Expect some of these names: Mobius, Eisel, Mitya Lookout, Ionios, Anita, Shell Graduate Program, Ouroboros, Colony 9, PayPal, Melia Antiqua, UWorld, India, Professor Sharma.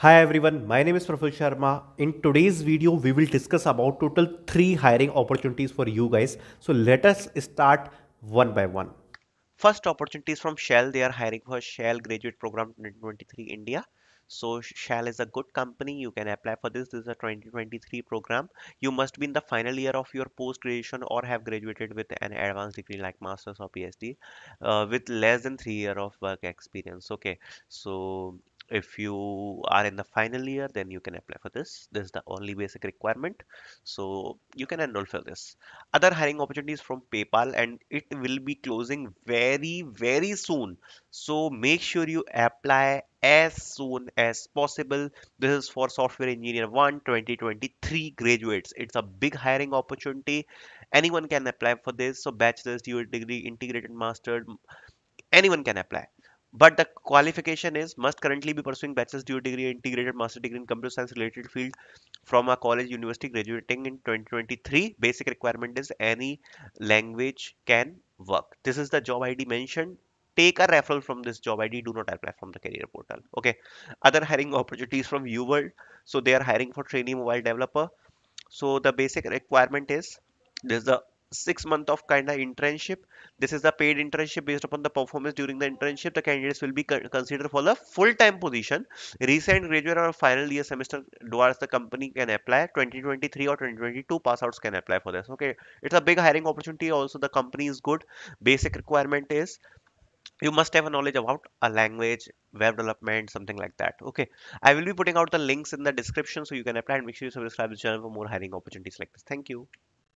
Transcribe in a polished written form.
Hi everyone, my name is Professor Sharma. In today's video, we will discuss about total 3 hiring opportunities for you guys. So let us start one by one. First opportunity is from Shell. They are hiring for Shell Graduate Program 2023 India. So Shell is a good company. You can apply for this. This is a 2023 program. You must be in the final year of your post-graduation or have graduated with an advanced degree like master's or PhD with less than 3 years of work experience. Okay, so if you are in the final year, then you can apply for this. This is the only basic requirement. So you can enroll for this. Other hiring opportunities from PayPal, and it will be closing very soon. So make sure you apply as soon as possible. This is for Software Engineer 1 2023 graduates. It's a big hiring opportunity. Anyone can apply for this. So bachelor's degree, integrated master, anyone can apply. But the qualification is must currently be pursuing bachelor's degree, integrated master degree in computer science related field from a college university graduating in 2023. Basic requirement is any language can work. This is the job ID mentioned. Take a referral from this job ID. Do not apply from the career portal. Okay. Other hiring opportunities from UWorld. So they are hiring for trainee mobile developer. So the basic requirement is this is the 6 months of kind of internship. This is a paid internship. Based upon the performance during the internship, the candidates will be considered for the full-time position. Recent graduate or final year semester towards the company can apply. 2023 or 2022 passouts can apply for this. Okay, it's a big hiring opportunity. Also, the company is good. Basic requirement is you must have a knowledge about a language, web development, something like that. Okay, I will be putting out the links in the description so you can apply, and make sure you subscribe to the channel for more hiring opportunities like this. Thank you.